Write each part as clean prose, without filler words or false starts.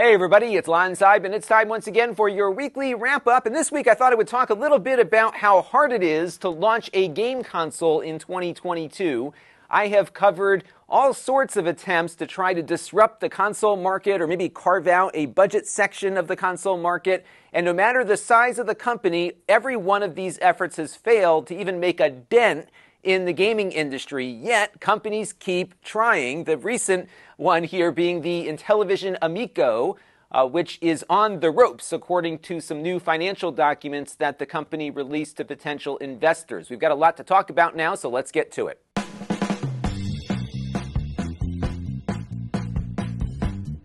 Hey everybody, it's Lon Seidman. It's time once again for your weekly wrap-up, and this week I thought I would talk a little bit about how hard it is to launch a game console in 2022. I have covered all sorts of attempts to try to disrupt the console market or maybe carve out a budget section of the console market, and no matter the size of the company, every one of these efforts has failed to even make a dent in the gaming industry, yet companies keep trying. The recent one here being the Intellivision Amico, which is on the ropes, according to some new financial documents that the company released to potential investors. We've got a lot to talk about now, so let's get to it.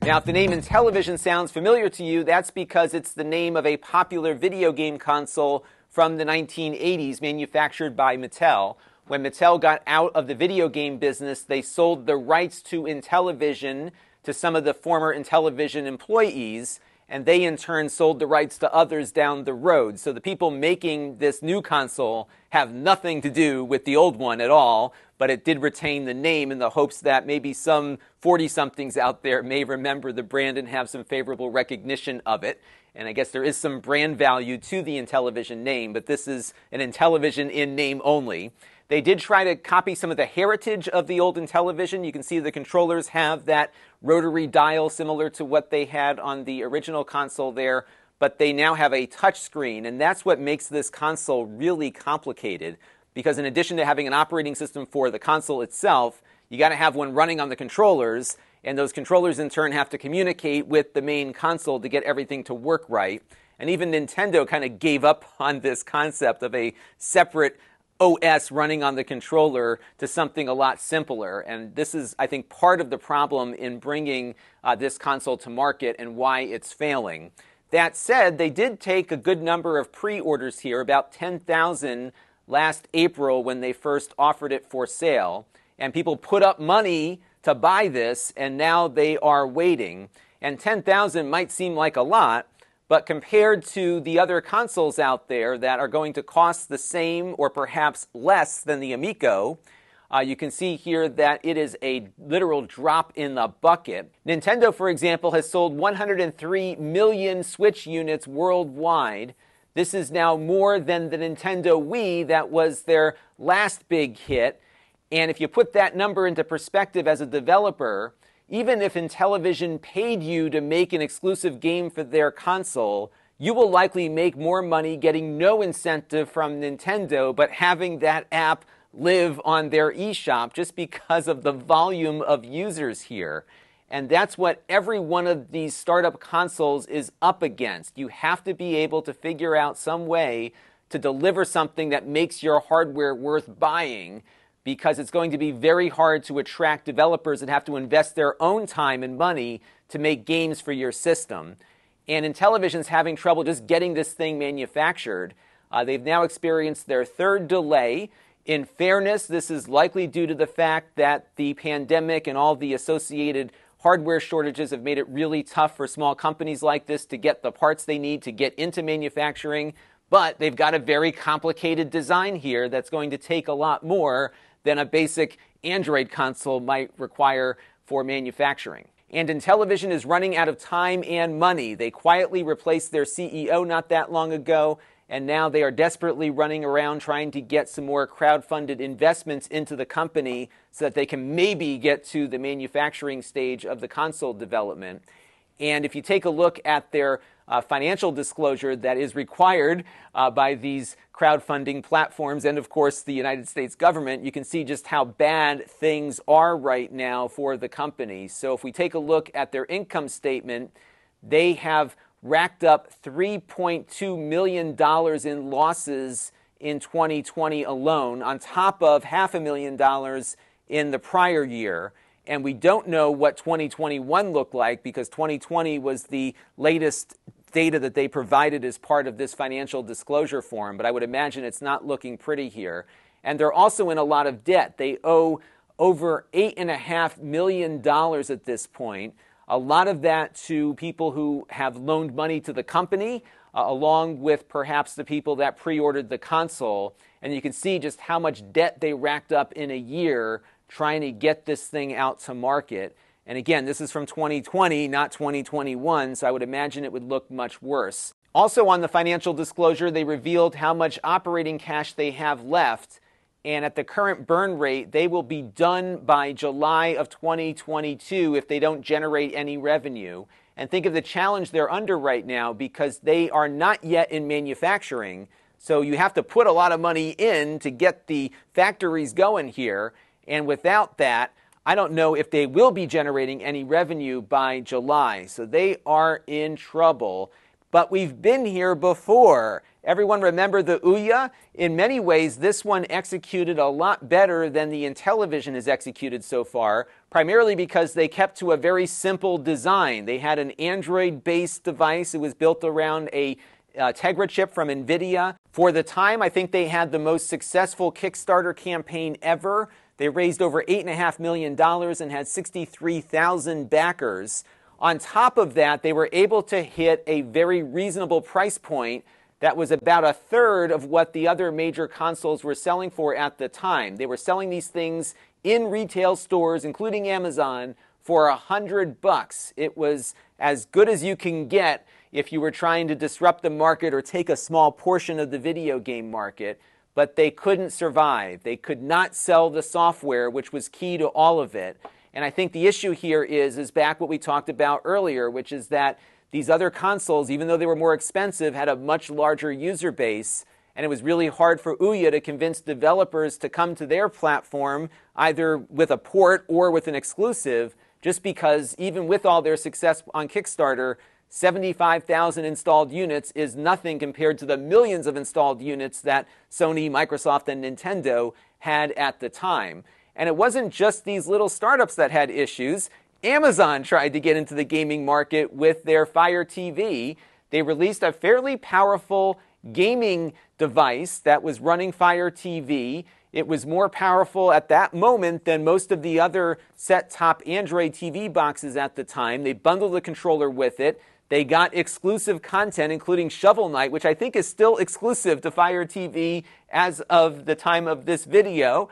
Now, if the name Intellivision sounds familiar to you, that's because it's the name of a popular video game console from the 1980s manufactured by Mattel. When Mattel got out of the video game business, they sold the rights to Intellivision to some of the former Intellivision employees, and they in turn sold the rights to others down the road. So the people making this new console have nothing to do with the old one at all, but it did retain the name in the hopes that maybe some 40-somethings out there may remember the brand and have some favorable recognition of it. And I guess there is some brand value to the Intellivision name, but this is an Intellivision in name only. They did try to copy some of the heritage of the old Intellivision. You can see the controllers have that rotary dial similar to what they had on the original console there, but they now have a touch screen, and that's what makes this console really complicated, because in addition to having an operating system for the console itself, you got to have one running on the controllers, and those controllers in turn have to communicate with the main console to get everything to work right. And even Nintendo kind of gave up on this concept of a separate OS running on the controller to something a lot simpler. And this is, I think, part of the problem in bringing this console to market and why it's failing. That said, they did take a good number of pre-orders here, about 10,000 last April when they first offered it for sale. And people put up money to buy this, and now they are waiting. And 10,000 might seem like a lot, but compared to the other consoles out there that are going to cost the same or perhaps less than the Amico, you can see here that it is a literal drop in the bucket. Nintendo, for example, has sold 103 million Switch units worldwide. This is now more than the Nintendo Wii that was their last big hit. And if you put that number into perspective as a developer, even if Intellivision paid you to make an exclusive game for their console, you will likely make more money getting no incentive from Nintendo, but having that app live on their eShop just because of the volume of users here. And that's what every one of these startup consoles is up against. You have to be able to figure out some way to deliver something that makes your hardware worth buying, because it's going to be very hard to attract developers that have to invest their own time and money to make games for your system. And Intellivision's having trouble just getting this thing manufactured. They've now experienced their third delay. In fairness, this is likely due to the fact that the pandemic and all the associated hardware shortages have made it really tough for small companies like this to get the parts they need to get into manufacturing. But they've got a very complicated design here that's going to take a lot more than a basic Android console might require for manufacturing. And Intellivision is running out of time and money. They quietly replaced their CEO not that long ago, and now they are desperately running around trying to get some more crowdfunded investments into the company so that they can maybe get to the manufacturing stage of the console development. And if you take a look at their financial disclosure that is required by these crowdfunding platforms and, of course, the United States government, you can see just how bad things are right now for the company. So if we take a look at their income statement, they have racked up $3.2 million in losses in 2020 alone, on top of $500,000 in the prior year. And we don't know what 2021 looked like, because 2020 was the latest data that they provided as part of this financial disclosure form. But I would imagine it's not looking pretty here. And they're also in a lot of debt. They owe over $8.5 million at this point. A lot of that to people who have loaned money to the company, along with perhaps the people that pre-ordered the console. And you can see just how much debt they racked up in a year trying to get this thing out to market. And again, this is from 2020, not 2021, so I would imagine it would look much worse. Also on the financial disclosure, they revealed how much operating cash they have left, and at the current burn rate, they will be done by July of 2022 if they don't generate any revenue. And think of the challenge they're under right now, because they are not yet in manufacturing, so you have to put a lot of money in to get the factories going here, and without that, I don't know if they will be generating any revenue by July. So they are in trouble. But we've been here before. Everyone remember the Ouya? In many ways, this one executed a lot better than the Intellivision has executed so far, primarily because they kept to a very simple design. They had an Android-based device. It was built around a Tegra chip from NVIDIA. For the time, I think they had the most successful Kickstarter campaign ever. They raised over $8.5 million and had 63,000 backers. On top of that, they were able to hit a very reasonable price point that was about a third of what the other major consoles were selling for at the time. They were selling these things in retail stores, including Amazon, for $100. It was as good as you can get if you were trying to disrupt the market or take a small portion of the video game market. But they couldn't survive. They could not sell the software, which was key to all of it. And I think the issue here is back what we talked about earlier, which is that these other consoles, even though they were more expensive, had a much larger user base, and it was really hard for Ouya to convince developers to come to their platform, either with a port or with an exclusive, just because even with all their success on Kickstarter, 75,000 installed units is nothing compared to the millions of installed units that Sony, Microsoft, and Nintendo had at the time. And it wasn't just these little startups that had issues. Amazon tried to get into the gaming market with their Fire TV. They released a fairly powerful gaming device that was running Fire TV. It was more powerful at that moment than most of the other set-top Android TV boxes at the time. They bundled the controller with it. They got exclusive content, including Shovel Knight, which I think is still exclusive to Fire TV as of the time of this video.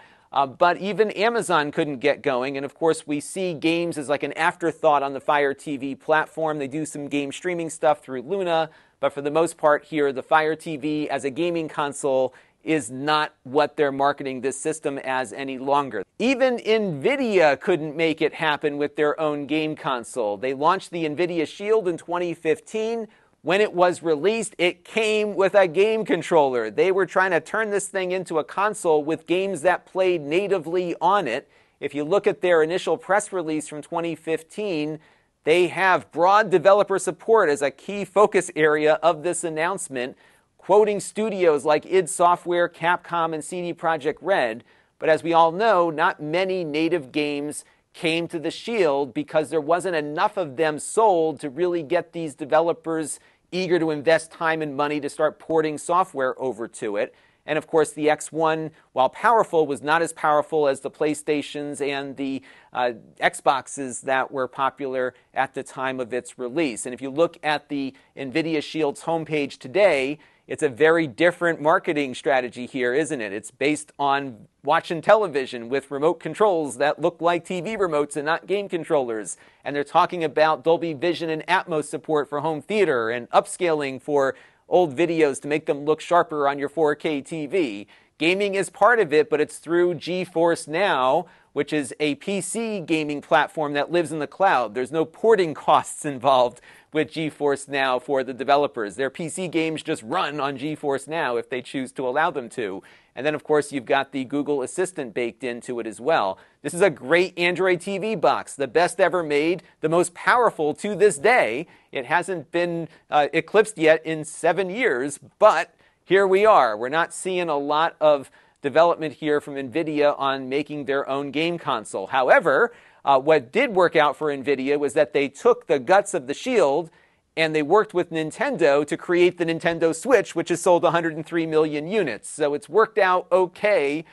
But even Amazon couldn't get going. And of course, we see games as like an afterthought on the Fire TV platform. They do some game streaming stuff through Luna. But for the most part here, the Fire TV as a gaming console is not what they're marketing this system as any longer. Even NVIDIA couldn't make it happen with their own game console. They launched the NVIDIA Shield in 2015. When it was released, it came with a game controller. They were trying to turn this thing into a console with games that played natively on it. If you look at their initial press release from 2015, they have broad developer support as a key focus area of this announcement, quoting studios like id Software, Capcom, and CD Projekt Red. But as we all know, not many native games came to the Shield because there wasn't enough of them sold to really get these developers eager to invest time and money to start porting software over to it. And of course, the X1, while powerful, was not as powerful as the PlayStations and the Xboxes that were popular at the time of its release. And if you look at the NVIDIA Shield's homepage today, it's a very different marketing strategy here, isn't it? It's based on watching television with remote controls that look like TV remotes and not game controllers. And they're talking about Dolby Vision and Atmos support for home theater and upscaling for old videos to make them look sharper on your 4K TV. Gaming is part of it, but it's through GeForce Now, which is a PC gaming platform that lives in the cloud. There's no porting costs involved with GeForce Now for the developers. Their PC games just run on GeForce Now if they choose to allow them to. And then, of course, you've got the Google Assistant baked into it as well. This is a great Android TV box, the best ever made, the most powerful to this day. It hasn't been eclipsed yet in 7 years, but here we are. We're not seeing a lot of development here from NVIDIA on making their own game console. However, what did work out for NVIDIA was that they took the guts of the Shield and they worked with Nintendo to create the Nintendo Switch, which has sold 103 million units. So it's worked out okay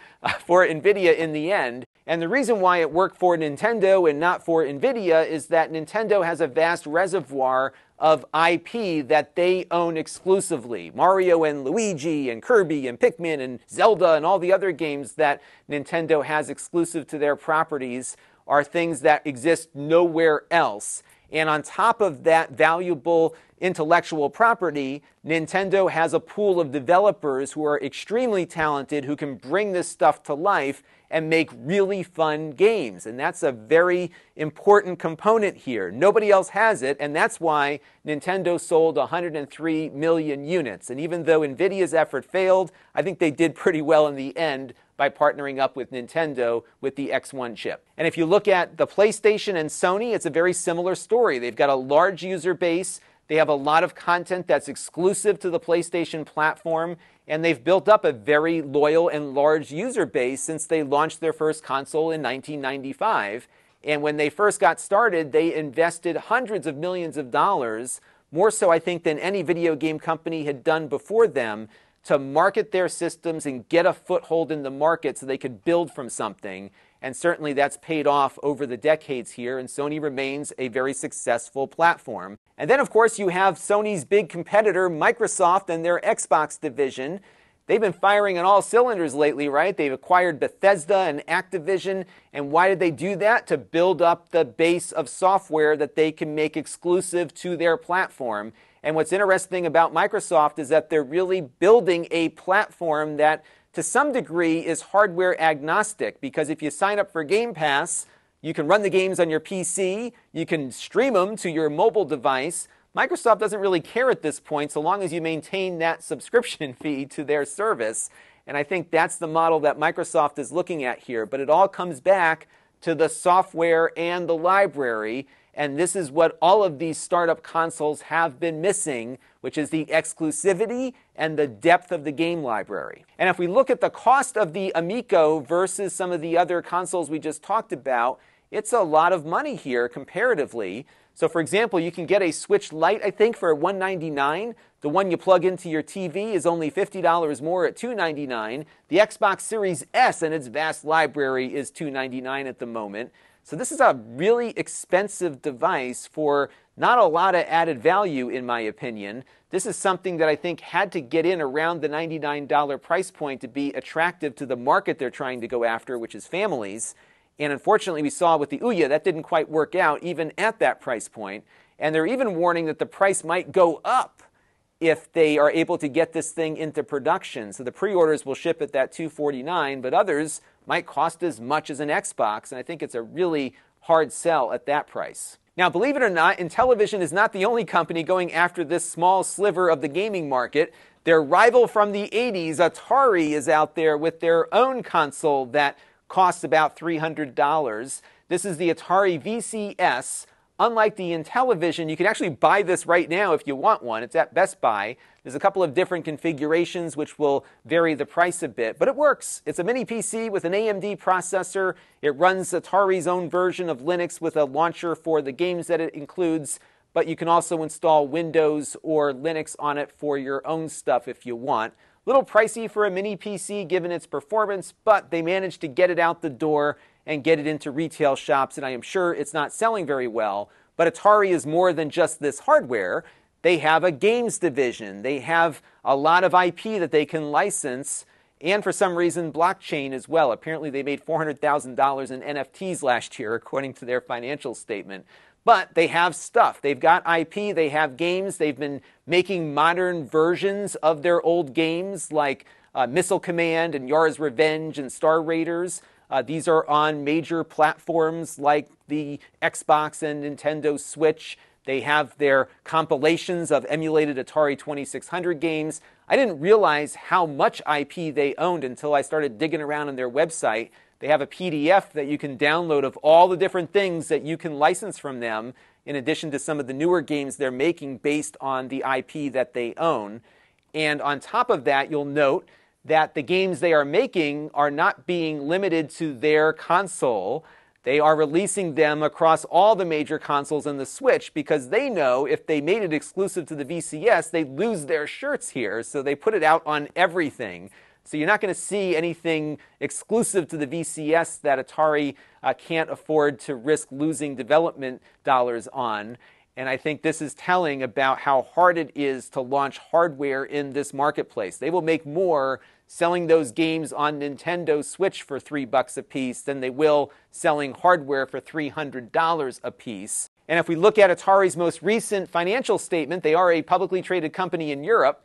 for NVIDIA in the end. And the reason why it worked for Nintendo and not for NVIDIA is that Nintendo has a vast reservoir of IP that they own exclusively. Mario and Luigi and Kirby and Pikmin and Zelda and all the other games that Nintendo has exclusive to their properties are things that exist nowhere else. And on top of that valuable intellectual property, Nintendo has a pool of developers who are extremely talented, who can bring this stuff to life and make really fun games. And that's a very important component here. Nobody else has it, and that's why Nintendo sold 103 million units. And even though Nvidia's effort failed, I think they did pretty well in the end by partnering up with Nintendo with the X1 chip. And if you look at the PlayStation and Sony, it's a very similar story. They've got a large user base, they have a lot of content that's exclusive to the PlayStation platform, and they've built up a very loyal and large user base since they launched their first console in 1995. And when they first got started, they invested hundreds of millions of dollars, more so I think than any video game company had done before them, to market their systems and get a foothold in the market so they could build from something. And certainly that's paid off over the decades here, and Sony remains a very successful platform. And then, of course, you have Sony's big competitor, Microsoft, and their Xbox division. They've been firing on all cylinders lately, right? They've acquired Bethesda and Activision, and why did they do that? To build up the base of software that they can make exclusive to their platform. And what's interesting about Microsoft is that they're really building a platform that, to some degree, is hardware agnostic, because if you sign up for Game Pass, you can run the games on your PC, you can stream them to your mobile device. Microsoft doesn't really care at this point, so long as you maintain that subscription fee to their service. And I think that's the model that Microsoft is looking at here. But it all comes back to the software and the library, and this is what all of these startup consoles have been missing, which is the exclusivity and the depth of the game library. And if we look at the cost of the Amico versus some of the other consoles we just talked about, it's a lot of money here comparatively. So for example, you can get a Switch Lite, I think, for $199. The one you plug into your TV is only $50 more at $299. The Xbox Series S and its vast library is $299 at the moment. So this is a really expensive device for not a lot of added value, in my opinion. This is something that I think had to get in around the $99 price point to be attractive to the market they're trying to go after, which is families. And unfortunately, we saw with the Ouya, that didn't quite work out even at that price point. And they're even warning that the price might go up if they are able to get this thing into production. So the pre-orders will ship at that $249, but others might cost as much as an Xbox, and I think it's a really hard sell at that price. Now, believe it or not, Intellivision is not the only company going after this small sliver of the gaming market. Their rival from the 80s, Atari, is out there with their own console that costs about $300. This is the Atari VCS. Unlike the Intellivision, you can actually buy this right now if you want one. It's at Best Buy. There's a couple of different configurations which will vary the price a bit, but it works. It's a mini PC with an AMD processor. It runs Atari's own version of Linux with a launcher for the games that it includes, but you can also install Windows or Linux on it for your own stuff if you want. Little pricey for a mini PC given its performance, but they managed to get it out the door and get it into retail shops, and I am sure it's not selling very well. But Atari is more than just this hardware. They have a games division. They have a lot of IP that they can license, and for some reason, blockchain as well. Apparently, they made $400,000 in NFTs last year, according to their financial statement. But they have stuff. They've got IP, they have games, they've been making modern versions of their old games, like Missile Command and Yara's Revenge and Star Raiders. These are on major platforms like the Xbox and Nintendo Switch. They have their compilations of emulated Atari 2600 games. I didn't realize how much IP they owned until I started digging around on their website. They have a PDF that you can download of all the different things that you can license from them, in addition to some of the newer games they're making based on the IP that they own. And on top of that, you'll note that the games they are making are not being limited to their console. They are releasing them across all the major consoles and the Switch, because they know if they made it exclusive to the VCS, they'd lose their shirts here, so they put it out on everything. So you're not going to see anything exclusive to the VCS that Atari can't afford to risk losing development dollars on. And I think this is telling about how hard it is to launch hardware in this marketplace. They will make more selling those games on Nintendo Switch for $3 a piece than they will selling hardware for $300 a piece. And if we look at Atari's most recent financial statement, they are a publicly traded company in Europe.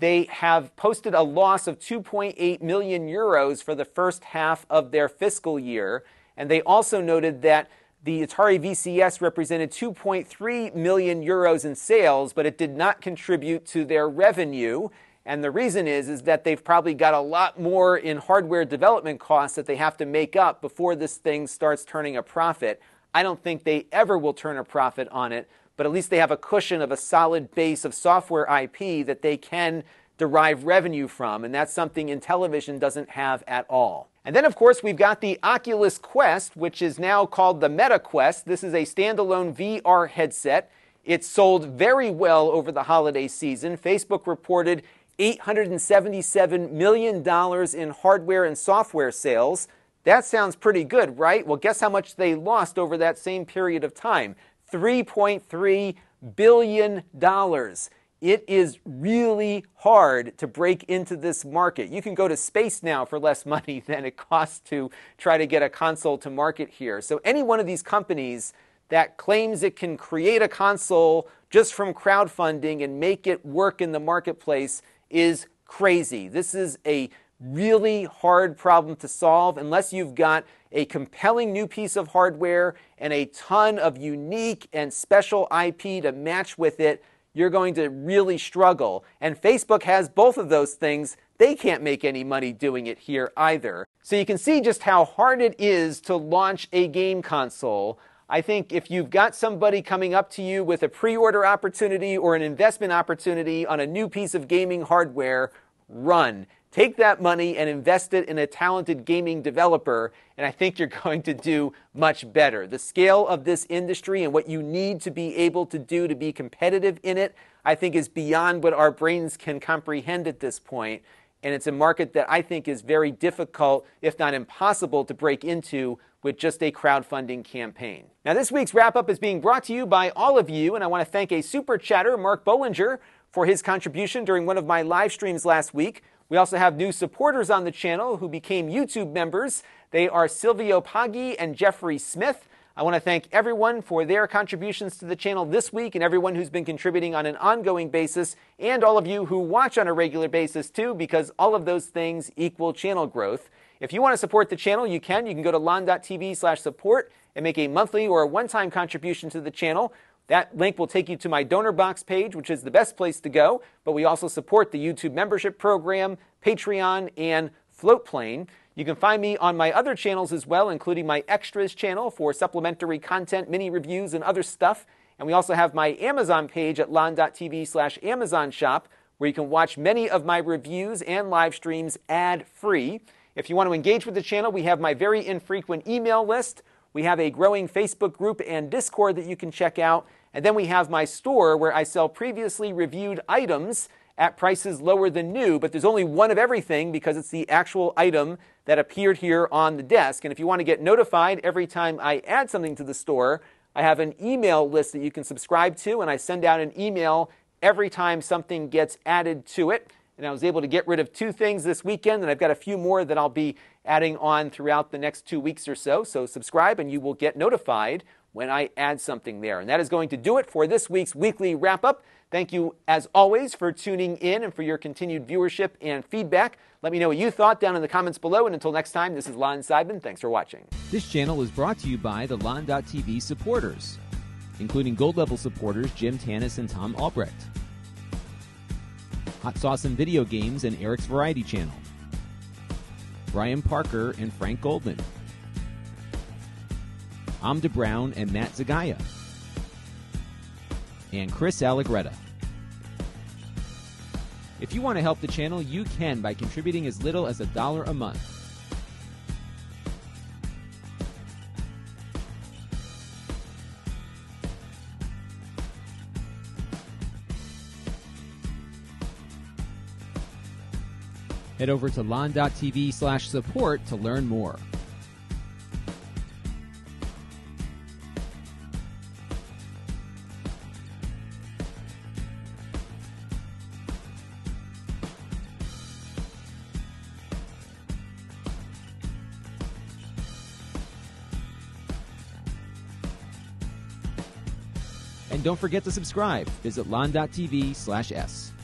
They have posted a loss of 2.8 million euros for the first half of their fiscal year. And they also noted that the Atari VCS represented 2.3 million euros in sales, but it did not contribute to their revenue. And the reason is that they've probably got a lot more in hardware development costs that they have to make up before this thing starts turning a profit. I don't think they ever will turn a profit on it, but at least they have a cushion of a solid base of software IP that they can derive revenue from, and that's something Intellivision doesn't have at all. And then, of course, we've got the Oculus Quest, which is now called the Meta Quest. This is a standalone VR headset. It sold very well over the holiday season. Facebook reported $877 million in hardware and software sales. That sounds pretty good, right? Well, guess how much they lost over that same period of time? $3.3 billion. It is really hard to break into this market. You can go to space now for less money than it costs to try to get a console to market here. So any one of these companies that claims it can create a console just from crowdfunding and make it work in the marketplace is crazy. This is a really hard problem to solve unless you've got a compelling new piece of hardware and a ton of unique and special IP to match with it. You're going to really struggle. And Facebook has both of those things. They can't make any money doing it here either. So you can see just how hard it is to launch a game console. I think if you've got somebody coming up to you with a pre-order opportunity or an investment opportunity on a new piece of gaming hardware, run. Take that money and invest it in a talented gaming developer, and I think you're going to do much better. The scale of this industry and what you need to be able to do to be competitive in it, I think is beyond what our brains can comprehend at this point. And it's a market that I think is very difficult, if not impossible, to break into with just a crowdfunding campaign. Now, this week's wrap-up is being brought to you by all of you, and I want to thank a super chatter, Mark Bollinger, for his contribution during one of my live streams last week. We also have new supporters on the channel who became YouTube members. They are Silvio Paggi and Jeffrey Smith. I want to thank everyone for their contributions to the channel this week and everyone who's been contributing on an ongoing basis, and all of you who watch on a regular basis too, because all of those things equal channel growth. If you want to support the channel, you can. You can go to lon.tv/support and make a monthly or a one-time contribution to the channel. That link will take you to my donor box page, which is the best place to go, but we also support the YouTube membership program, Patreon, and Floatplane. You can find me on my other channels as well, including my Extras channel for supplementary content, mini reviews, and other stuff. And we also have my Amazon page at lon.tv/AmazonShop, where you can watch many of my reviews and live streams ad-free. If you want to engage with the channel, we have my very infrequent email list. We have a growing Facebook group and Discord that you can check out. And then we have my store where I sell previously reviewed items at prices lower than new, but there's only one of everything because it's the actual item that appeared here on the desk. And if you want to get notified every time I add something to the store, I have an email list that you can subscribe to, and I send out an email every time something gets added to it. And I was able to get rid of 2 things this weekend, and I've got a few more that I'll be adding on throughout the next 2 weeks or so. So subscribe and you will get notified when I add something there. And that is going to do it for this week's weekly wrap-up. Thank you, as always, for tuning in and for your continued viewership and feedback. Let me know what you thought down in the comments below. And until next time, this is Lon Seidman. Thanks for watching. This channel is brought to you by the Lon.tv supporters, including gold-level supporters Jim Tanis and Tom Albrecht, Hot Sauce and Video Games and Eric's Variety Channel, Brian Parker and Frank Goldman, Amda Brown and Matt Zagaya, and Chris Allegretta. If you want to help the channel, you can by contributing as little as $1 a month. Head over to lon.tv/support to learn more. don't forget to subscribe. Visit lon.tv/s.